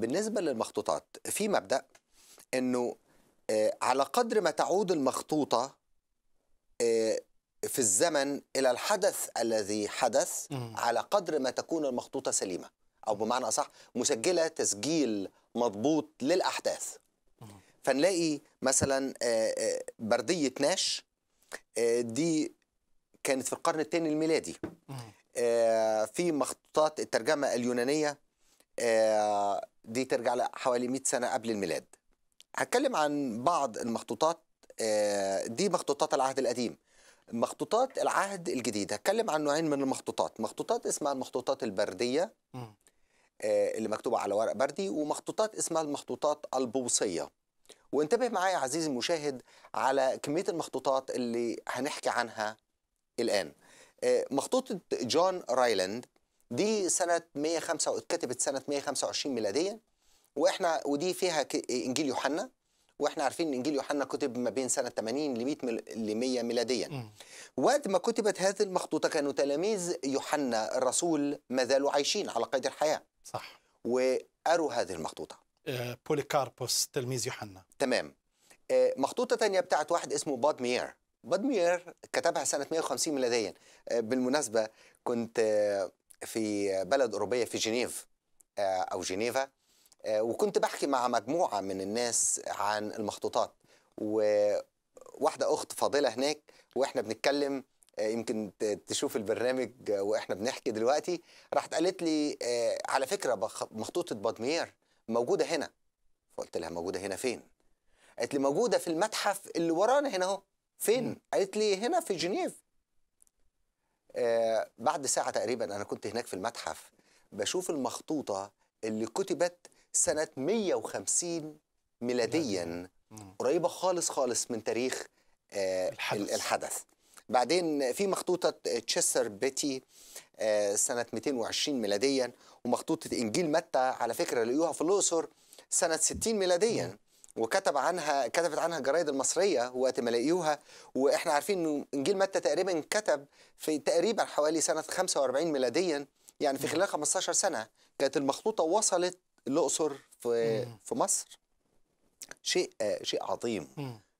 بالنسبة للمخطوطات في مبدأ أنه على قدر ما تعود المخطوطة في الزمن إلى الحدث الذي حدث على قدر ما تكون المخطوطة سليمة، أو بمعنى أصح مسجلة تسجيل مضبوط للأحداث. فنلاقي مثلا بردية ناش دي كانت في القرن الثاني الميلادي، في مخطوطات الترجمة اليونانية دي ترجع لحوالي 100 سنة قبل الميلاد. هتكلم عن بعض المخطوطات، دي مخطوطات العهد القديم. مخطوطات العهد الجديد هتكلم عن نوعين من المخطوطات، مخطوطات اسمها المخطوطات البردية اللي مكتوبة على ورق بردي، ومخطوطات اسمها المخطوطات البوصية. وانتبه معايا عزيزي المشاهد على كمية المخطوطات اللي هنحكي عنها الآن. مخطوطة جون رايلاند دي سنة 105 اتكتبت سنة 125 ميلاديا، ودي فيها إنجيل يوحنا، واحنا عارفين ان انجيل يوحنا كتب ما بين سنه 80 ل 100 ميلاديا. وقت ما كتبت هذه المخطوطه كانوا تلاميذ يوحنا الرسول ما زالوا عايشين على قيد الحياه، صح، وقروا هذه المخطوطه. بوليكاربوس تلميذ يوحنا، تمام. مخطوطه ثانيه بتاعت واحد اسمه بودمير كتبها سنه 150 ميلاديا. بالمناسبه كنت في بلد اوروبيه في جنيف او جنيفا، وكنت بحكي مع مجموعة من الناس عن المخطوطات، وواحدة أخت فاضلة هناك وإحنا بنتكلم، يمكن تشوف البرنامج وإحنا بنحكي دلوقتي، راحت قالت لي على فكرة مخطوطة بودمير موجودة هنا. فقلت لها موجودة هنا فين؟ قالت لي موجودة في المتحف اللي ورانا هنا أهو. فين؟ قالت لي هنا في جنيف. بعد ساعة تقريبا أنا كنت هناك في المتحف بشوف المخطوطة اللي كتبت سنة 150 ميلاديا، قريبة خالص خالص من تاريخ الحدث. بعدين في مخطوطة تشيسر بيتي سنة 220 ميلاديا، ومخطوطة إنجيل متى على فكرة لقوها في الأقصر سنة 60 ميلاديا، كتبت عنها الجرايد المصرية وقت ما لقوها. وإحنا عارفين إنه إنجيل متى تقريبا كتب في تقريبا حوالي سنة 45 ميلاديا، يعني في خلال 15 سنة كانت المخطوطة وصلت الأقصر في مصر. شيء عظيم،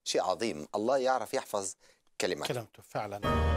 شيء عظيم. الله يعرف يحفظ كلمته فعلا.